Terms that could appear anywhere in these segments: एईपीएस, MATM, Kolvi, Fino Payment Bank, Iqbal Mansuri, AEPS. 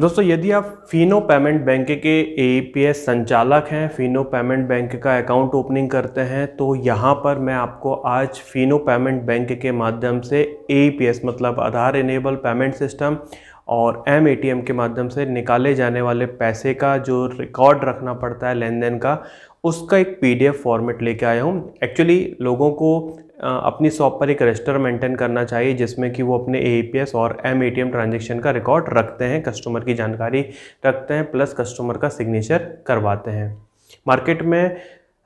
दोस्तों यदि आप फिनो पेमेंट बैंक के एईपीएस संचालक हैं, फिनो पेमेंट बैंक का अकाउंट ओपनिंग करते हैं, तो यहाँ पर मैं आपको आज फिनो पेमेंट बैंक के माध्यम से एईपीएस मतलब आधार इनेबल पेमेंट सिस्टम और एमएटीएम के माध्यम से निकाले जाने वाले पैसे का जो रिकॉर्ड रखना पड़ता है लेन देन का, उसका एक पीडीएफ फॉर्मेट लेके आया हूँ। एक्चुअली लोगों को अपनी शॉप पर एक रजिस्टर मेंटेन करना चाहिए जिसमें कि वो अपने एईपीएस और एमएटीएम ट्रांजेक्शन का रिकॉर्ड रखते हैं, कस्टमर की जानकारी रखते हैं प्लस कस्टमर का सिग्नेचर करवाते हैं। मार्केट में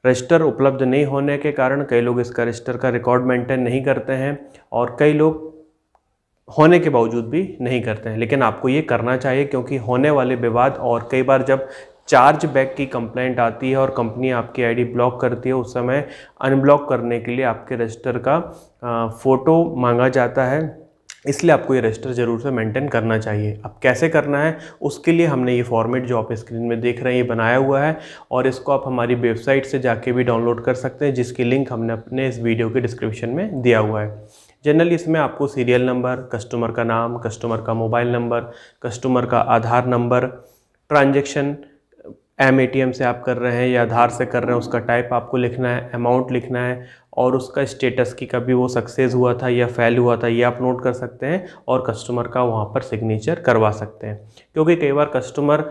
रजिस्टर उपलब्ध नहीं होने के कारण कई लोग इसका रजिस्टर का रिकॉर्ड मेंटेन नहीं करते हैं और कई लोग होने के बावजूद भी नहीं करते हैं, लेकिन आपको ये करना चाहिए क्योंकि होने वाले विवाद और कई बार जब चार्ज बैक की कंप्लेंट आती है और कंपनी आपकी आईडी ब्लॉक करती है, उस समय अनब्लॉक करने के लिए आपके रजिस्टर का फ़ोटो मांगा जाता है, इसलिए आपको ये रजिस्टर ज़रूर से मेंटेन करना चाहिए। अब कैसे करना है उसके लिए हमने ये फॉर्मेट जो आप स्क्रीन में देख रहे हैं ये बनाया हुआ है और इसको आप हमारी वेबसाइट से जाके भी डाउनलोड कर सकते हैं, जिसकी लिंक हमने अपने इस वीडियो के डिस्क्रिप्शन में दिया हुआ है। जनरली इसमें आपको सीरियल नंबर, कस्टमर का नाम, कस्टमर का मोबाइल नंबर, कस्टमर का आधार नंबर, ट्रांजेक्शन एमएटीएम से आप कर रहे हैं या आधार से कर रहे हैं उसका टाइप आपको लिखना है, अमाउंट लिखना है और उसका स्टेटस की कभी वो सक्सेस हुआ था या फेल हुआ था ये आप नोट कर सकते हैं और कस्टमर का वहाँ पर सिग्नेचर करवा सकते हैं, क्योंकि कई बार कस्टमर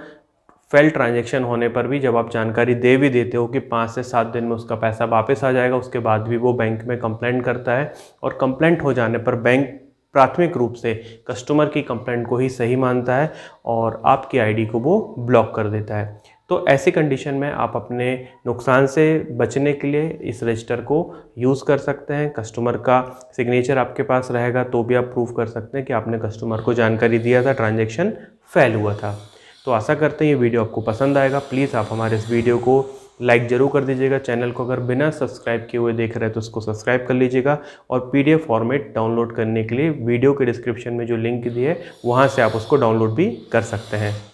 फेल ट्रांजेक्शन होने पर भी जब आप जानकारी दे भी देते हो कि 5 से 7 दिन में उसका पैसा वापस आ जाएगा, उसके बाद भी वो बैंक में कंप्लेंट करता है और कंप्लेंट हो जाने पर बैंक प्राथमिक रूप से कस्टमर की कंप्लेंट को ही सही मानता है और आपकी आईडी को वो ब्लॉक कर देता है। तो ऐसी कंडीशन में आप अपने नुकसान से बचने के लिए इस रजिस्टर को यूज़ कर सकते हैं। कस्टमर का सिग्नेचर आपके पास रहेगा तो भी आप प्रूफ कर सकते हैं कि आपने कस्टमर को जानकारी दिया था, ट्रांजेक्शन फेल हुआ था। तो आशा करते हैं ये वीडियो आपको पसंद आएगा। प्लीज़ आप हमारे इस वीडियो को लाइक ज़रूर कर दीजिएगा, चैनल को अगर बिना सब्सक्राइब किए हुए देख रहे हैं तो उसको सब्सक्राइब कर लीजिएगा और पीडीएफ फॉर्मेट डाउनलोड करने के लिए वीडियो के डिस्क्रिप्शन में जो लिंक दी है वहाँ से आप उसको डाउनलोड भी कर सकते हैं।